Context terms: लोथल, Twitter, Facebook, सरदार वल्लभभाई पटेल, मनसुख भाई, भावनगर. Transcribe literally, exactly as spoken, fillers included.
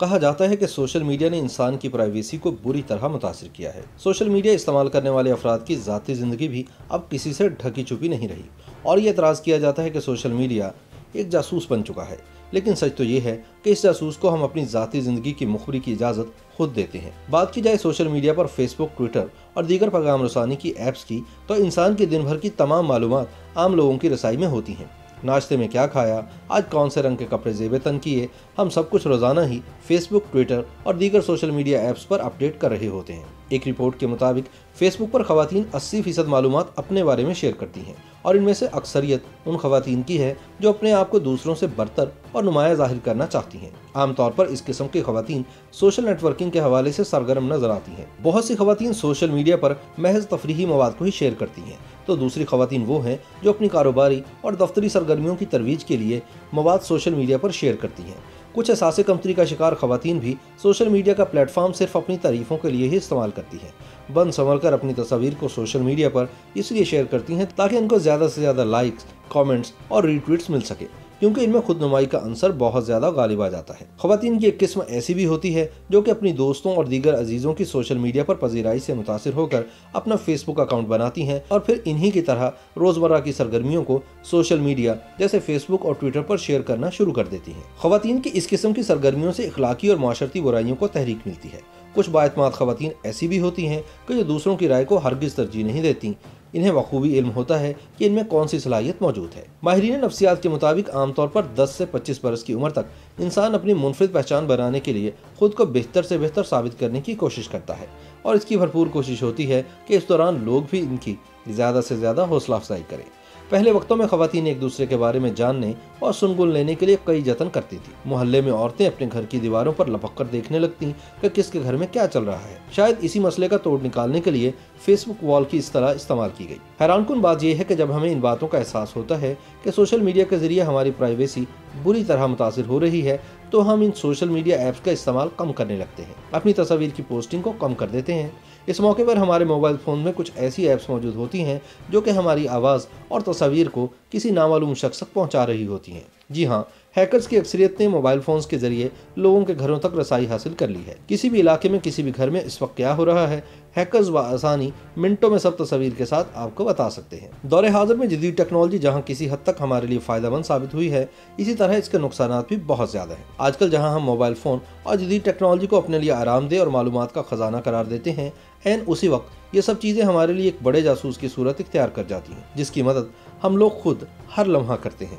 कहा जाता है कि सोशल मीडिया ने इंसान की प्राइवेसी को बुरी तरह मुतासर किया है। सोशल मीडिया इस्तेमाल करने वाले अफराद की ज़ाती ज़िंदगी भी अब किसी से ढकी छुपी नहीं रही और ये एतराज़ किया जाता है कि सोशल मीडिया एक जासूस बन चुका है, लेकिन सच तो ये है कि इस जासूस को हम अपनी ज़ाती ज़िंदगी की मुखबरी की इजाज़त खुद देते हैं। बात की जाए सोशल मीडिया पर फेसबुक, ट्विटर और दीगर पैगाम रसानी की ऐप्स की, तो इंसान की दिन भर की तमाम मालूमात आम लोगों की रसाई में होती हैं। नाश्ते में क्या खाया, आज कौन से रंग के कपड़े जेब तन किए, हम सब कुछ रोज़ाना ही फेसबुक, ट्विटर और दीगर सोशल मीडिया ऐप्स पर अपडेट कर रहे होते हैं। एक रिपोर्ट के मुताबिक फेसबुक पर खवातीन अस्सी फीसद मालूमात अपने बारे में शेयर करती हैं और इनमें से अक्सरियत उन खवातीन की है जो अपने आप को दूसरों से बरतर और नुमाया जाहिर करना चाहती हैं। आमतौर पर इस किस्म की खवातीन सोशल नेटवर्किंग के हवाले से सरगर्म नजर आती हैं। बहुत सी खवातीन सोशल मीडिया पर महज तफरीही मवाद को ही शेयर करती हैं, तो दूसरी खवातीन वो हैं जो अपनी कारोबारी और दफ्तरी सरगर्मियों की तरवीज के लिए मवाद सोशल मीडिया पर शेयर करती हैं। कुछ एहसास कमतरी का शिकार खवातीन भी सोशल मीडिया का प्लेटफॉर्म सिर्फ अपनी तारीफों के लिए ही इस्तेमाल करती हैं। बन संवर कर अपनी तस्वीर को सोशल मीडिया पर इसलिए शेयर करती हैं ताकि उनको ज़्यादा से ज़्यादा लाइक्स, कमेंट्स और रीट्वीट्स मिल सके, क्योंकि इनमें खुदनुमाई का अंसर बहुत ज़्यादा गालिब आ जाता है। खवातीन की एक किस्म ऐसी भी होती है जो कि अपनी दोस्तों और दीगर अजीज़ों की सोशल मीडिया पर पजीराई से मुतासर होकर अपना फेसबुक अकाउंट बनाती हैं और फिर इन्हीं की तरह रोज़मर्रा की सरगर्मियों को सोशल मीडिया जैसे फेसबुक और ट्विटर पर शेयर करना शुरू कर देती हैं। खवातीन की इस किस्म की सरगर्मियों से अखलाकी और माशरती बुराइयों को तहरीक मिलती है। कुछ बाएतमाद खवातीन ऐसी भी होती हैं कि जो दूसरों की राय को हरगिज़ तरजीह नहीं देतीं। इन्हें बखूबी इल्म होता है कि इनमें कौन सी सलाहियत मौजूद है। माहिरीन नफ्सियात के मुताबिक आमतौर पर दस से पच्चीस बरस की उम्र तक इंसान अपनी मुनफरिद पहचान बनाने के लिए खुद को बेहतर से बेहतर साबित करने की कोशिश करता है और इसकी भरपूर कोशिश होती है कि इस दौरान लोग भी इनकी ज़्यादा से ज़्यादा हौसला अफजाई करें। पहले वक्तों में खवातीन एक दूसरे के बारे में जानने और सुनगुन लेने के लिए कई जतन करती थी। मोहल्ले में औरतें अपने घर की दीवारों पर लपक कर देखने लगती कि किसके घर में क्या चल रहा है। शायद इसी मसले का तोड़ निकालने के लिए फेसबुक वॉल की इस तरह इस्तेमाल की गई। हैरानकुन बात यह है कि जब हमें इन बातों का एहसास होता है कि सोशल मीडिया के जरिए हमारी प्राइवेसी बुरी तरह मुतासर हो रही है, तो हम इन सोशल मीडिया ऐप्स का इस्तेमाल कम करने लगते हैं, अपनी तस्वीर की पोस्टिंग को कम कर देते हैं। इस मौके पर हमारे मोबाइल फ़ोन में कुछ ऐसी ऐप्स मौजूद होती हैं जो कि हमारी आवाज़ और तस्वीर को किसी नामालूम शख्स तक पहुंचा रही होती हैं। जी हाँ, हैकर्स की अक्सरियत ने मोबाइल फ़ोन्स के जरिए लोगों के घरों तक रसाई हासिल कर ली है। किसी भी इलाके में, किसी भी घर में इस वक्त क्या हो रहा है, हैकर्स बआसानी मिनटों में सब तस्वीर के साथ आपको बता सकते हैं। दौरे हाजिर में जदीद टेक्नोलॉजी जहां किसी हद तक हमारे लिए फ़ायदेमंद साबित हुई है, इसी तरह इसके नुकसान भी बहुत ज़्यादा है। आजकल जहाँ हम मोबाइल फ़ोन और जदीद टेक्नोलॉजी को अपने लिए आरामदेह और मालूमात का ख़जाना करार देते हैं, एन उसी वक्त ये सब चीज़ें हमारे लिए एक बड़े जासूस की सूरत इख्तियार कर जाती हैं, जिसकी मदद हम लोग खुद हर लम्हा करते हैं।